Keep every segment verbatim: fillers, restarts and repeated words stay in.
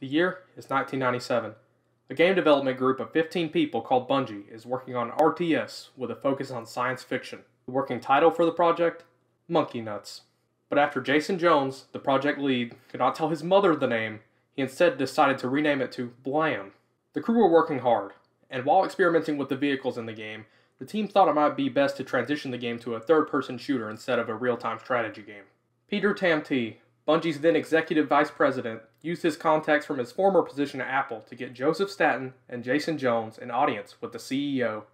The year is nineteen ninety-seven. A game development group of fifteen people called Bungie is working on an R T S with a focus on science fiction. The working title for the project? Monkey Nuts. But after Jason Jones, the project lead, could not tell his mother the name, he instead decided to rename it to Blam. The crew were working hard, and while experimenting with the vehicles in the game, the team thought it might be best to transition the game to a third-person shooter instead of a real-time strategy game. Peter Tamte, Bungie's then executive vice president, used his contacts from his former position at Apple to get Joseph Staten and Jason Jones an audience with the C E O,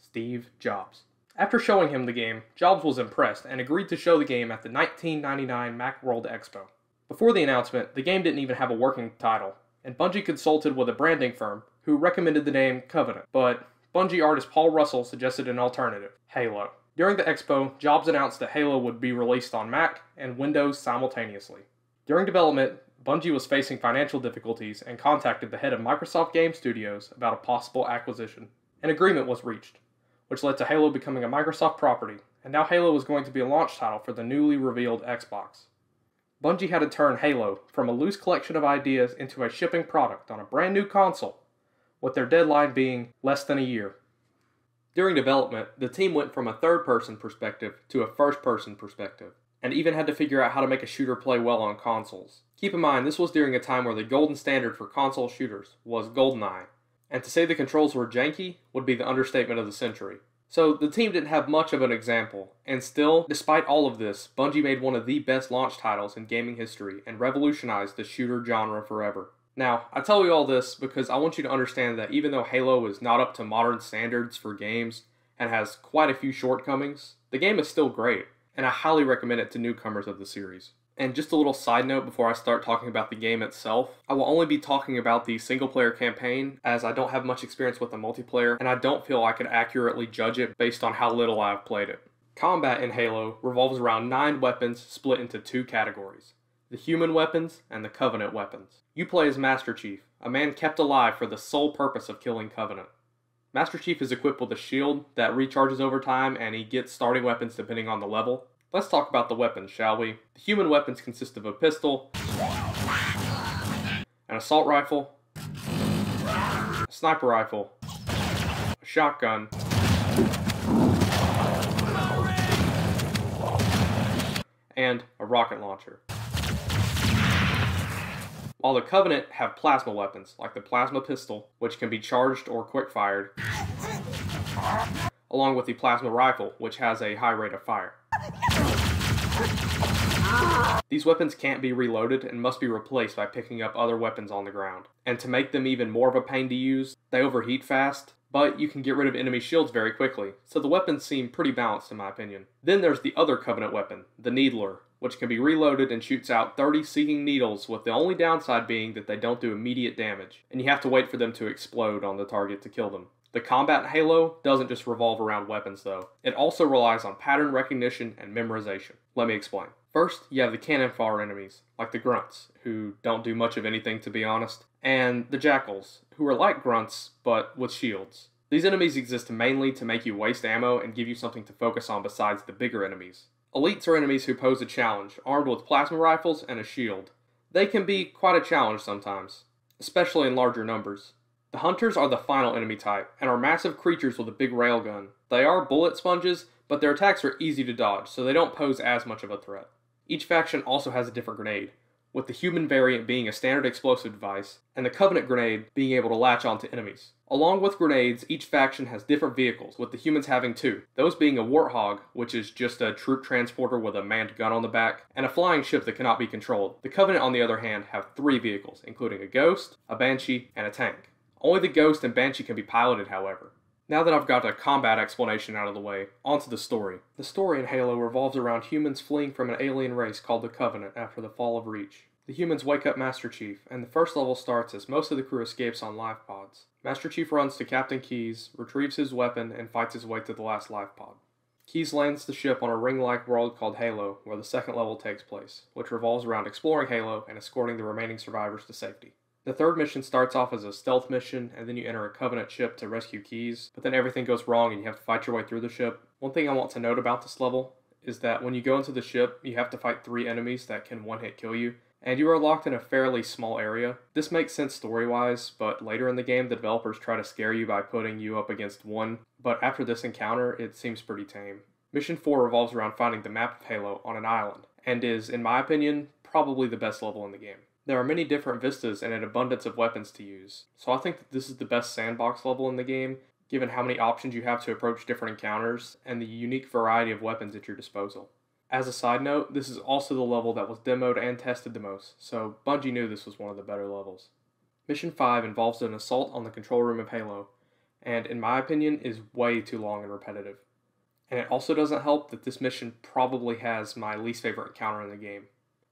Steve Jobs. After showing him the game, Jobs was impressed and agreed to show the game at the nineteen ninety-nine Macworld Expo. Before the announcement, the game didn't even have a working title, and Bungie consulted with a branding firm who recommended the name Covenant, but Bungie artist Paul Russell suggested an alternative, Halo. During the expo, Jobs announced that Halo would be released on Mac and Windows simultaneously. During development, Bungie was facing financial difficulties and contacted the head of Microsoft Game Studios about a possible acquisition. An agreement was reached, which led to Halo becoming a Microsoft property, and now Halo is going to be a launch title for the newly revealed Xbox. Bungie had to turn Halo from a loose collection of ideas into a shipping product on a brand new console, with their deadline being less than a year. During development, the team went from a third-person perspective to a first-person perspective, and even had to figure out how to make a shooter play well on consoles. Keep in mind, this was during a time where the golden standard for console shooters was GoldenEye, and to say the controls were janky would be the understatement of the century. So the team didn't have much of an example, and still, despite all of this, Bungie made one of the best launch titles in gaming history and revolutionized the shooter genre forever. Now, I tell you all this because I want you to understand that even though Halo is not up to modern standards for games and has quite a few shortcomings, the game is still great, and I highly recommend it to newcomers of the series. And just a little side note before I start talking about the game itself, I will only be talking about the single-player campaign as I don't have much experience with the multiplayer, and I don't feel I could accurately judge it based on how little I have played it. Combat in Halo revolves around nine weapons split into two categories: the human weapons and the Covenant weapons. You play as Master Chief, a man kept alive for the sole purpose of killing Covenant. Master Chief is equipped with a shield that recharges over time, and he gets starting weapons depending on the level. Let's talk about the weapons, shall we? The human weapons consist of a pistol, an assault rifle, a sniper rifle, a shotgun, and a rocket launcher. While the Covenant have plasma weapons, like the plasma pistol, which can be charged or quick-fired, along with the plasma rifle, which has a high rate of fire. These weapons can't be reloaded and must be replaced by picking up other weapons on the ground. And to make them even more of a pain to use, they overheat fast, but you can get rid of enemy shields very quickly, so the weapons seem pretty balanced in my opinion. Then there's the other Covenant weapon, the Needler, which can be reloaded and shoots out thirty seeking needles, with the only downside being that they don't do immediate damage, and you have to wait for them to explode on the target to kill them. The combat in Halo doesn't just revolve around weapons though. It also relies on pattern recognition and memorization. Let me explain. First, you have the cannon fodder enemies, like the grunts, who don't do much of anything to be honest, and the jackals, who are like grunts, but with shields. These enemies exist mainly to make you waste ammo and give you something to focus on besides the bigger enemies. Elites are enemies who pose a challenge, armed with plasma rifles and a shield. They can be quite a challenge sometimes, especially in larger numbers. The Hunters are the final enemy type, and are massive creatures with a big railgun. They are bullet sponges, but their attacks are easy to dodge, so they don't pose as much of a threat. Each faction also has a different grenade, with the human variant being a standard explosive device, and the Covenant grenade being able to latch onto enemies. Along with grenades, each faction has different vehicles, with the humans having two, those being a Warthog, which is just a troop transporter with a manned gun on the back, and a flying ship that cannot be controlled. The Covenant, on the other hand, have three vehicles, including a Ghost, a Banshee, and a tank. Only the Ghost and Banshee can be piloted, however. Now that I've got the combat explanation out of the way, onto the story. The story in Halo revolves around humans fleeing from an alien race called the Covenant after the Fall of Reach. The humans wake up Master Chief, and the first level starts as most of the crew escapes on life pods. Master Chief runs to Captain Keyes, retrieves his weapon, and fights his way to the last life pod. Keyes lands the ship on a ring-like world called Halo, where the second level takes place, which revolves around exploring Halo and escorting the remaining survivors to safety. The third mission starts off as a stealth mission, and then you enter a Covenant ship to rescue Keyes, but then everything goes wrong and you have to fight your way through the ship. One thing I want to note about this level is that when you go into the ship, you have to fight three enemies that can one-hit kill you, and you are locked in a fairly small area. This makes sense story-wise, but later in the game the developers try to scare you by putting you up against one, but after this encounter it seems pretty tame. Mission four revolves around finding the map of Halo on an island, and is, in my opinion, probably the best level in the game. There are many different vistas and an abundance of weapons to use, so I think that this is the best sandbox level in the game, given how many options you have to approach different encounters, and the unique variety of weapons at your disposal. As a side note, this is also the level that was demoed and tested the most, so Bungie knew this was one of the better levels. Mission five involves an assault on the control room of Halo, and in my opinion is way too long and repetitive. And it also doesn't help that this mission probably has my least favorite encounter in the game.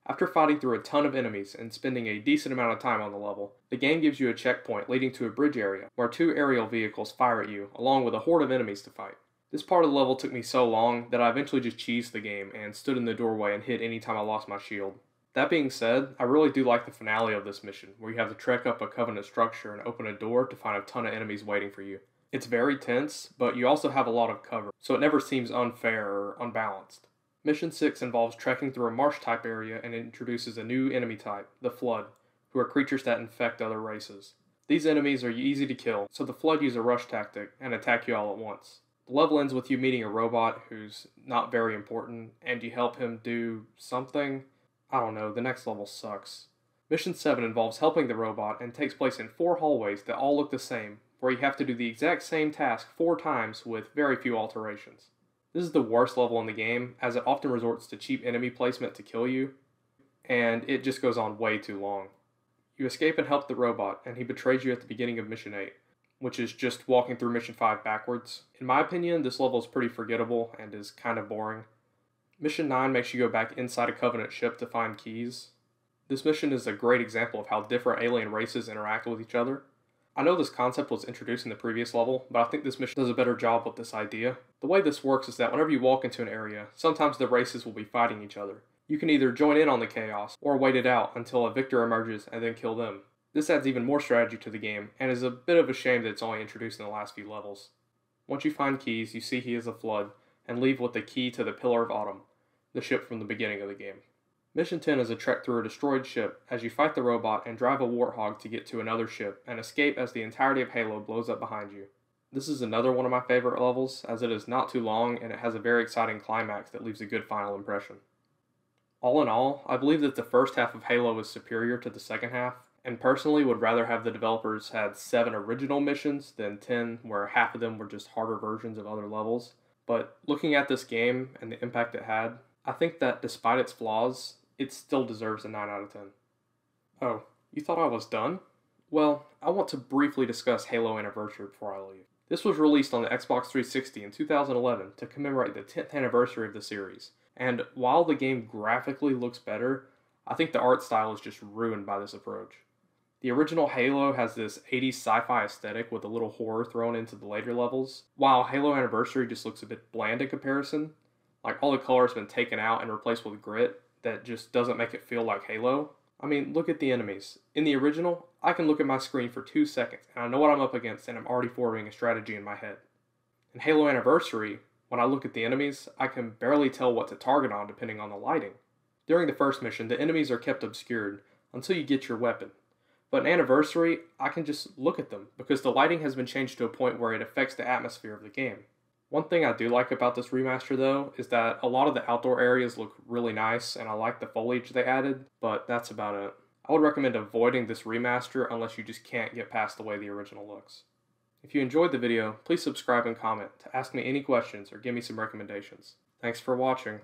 After fighting through a ton of enemies and spending a decent amount of time on the level, the game gives you a checkpoint leading to a bridge area where two aerial vehicles fire at you along with a horde of enemies to fight. This part of the level took me so long that I eventually just cheesed the game and stood in the doorway and hid anytime I lost my shield. That being said, I really do like the finale of this mission where you have to trek up a Covenant structure and open a door to find a ton of enemies waiting for you. It's very tense, but you also have a lot of cover, so it never seems unfair or unbalanced. Mission six involves trekking through a marsh-type area and introduces a new enemy type, the Flood, who are creatures that infect other races. These enemies are easy to kill, so the Flood use a rush tactic and attack you all at once. The level ends with you meeting a robot who's not very important, and you help him do something. I don't know, the next level sucks. Mission seven involves helping the robot and takes place in four hallways that all look the same, where you have to do the exact same task four times with very few alterations. This is the worst level in the game, as it often resorts to cheap enemy placement to kill you, and it just goes on way too long. You escape and help the robot, and he betrays you at the beginning of Mission eight, which is just walking through Mission five backwards. In my opinion, this level is pretty forgettable and is kind of boring. Mission nine makes you go back inside a Covenant ship to find keys. This mission is a great example of how different alien races interact with each other. I know this concept was introduced in the previous level, but I think this mission does a better job with this idea. The way this works is that whenever you walk into an area, sometimes the races will be fighting each other. You can either join in on the chaos, or wait it out until a victor emerges and then kill them. This adds even more strategy to the game, and is a bit of a shame that it's only introduced in the last few levels. Once you find Keys, you see he is a Flood, and leave with the key to the Pillar of Autumn, the ship from the beginning of the game. Mission ten is a trek through a destroyed ship as you fight the robot and drive a Warthog to get to another ship and escape as the entirety of Halo blows up behind you. This is another one of my favorite levels as it is not too long and it has a very exciting climax that leaves a good final impression. All in all, I believe that the first half of Halo is superior to the second half, and personally would rather have the developers had seven original missions than ten where half of them were just harder versions of other levels. But looking at this game and the impact it had, I think that despite its flaws, it still deserves a nine out of ten. Oh, you thought I was done? Well, I want to briefly discuss Halo Anniversary before I leave. This was released on the Xbox three sixty in two thousand eleven to commemorate the tenth anniversary of the series, and while the game graphically looks better, I think the art style is just ruined by this approach. The original Halo has this eighties sci-fi aesthetic with a little horror thrown into the later levels, while Halo Anniversary just looks a bit bland in comparison. Like, all the color has been taken out and replaced with grit, that just doesn't make it feel like Halo. I mean, look at the enemies. In the original, I can look at my screen for two seconds, and I know what I'm up against, and I'm already forming a strategy in my head. In Halo Anniversary, when I look at the enemies, I can barely tell what to target on depending on the lighting. During the first mission, the enemies are kept obscured until you get your weapon. But in Anniversary, I can just look at them, because the lighting has been changed to a point where it affects the atmosphere of the game. One thing I do like about this remaster though is that a lot of the outdoor areas look really nice and I like the foliage they added, but that's about it. I would recommend avoiding this remaster unless you just can't get past the way the original looks. If you enjoyed the video, please subscribe and comment to ask me any questions or give me some recommendations. Thanks for watching.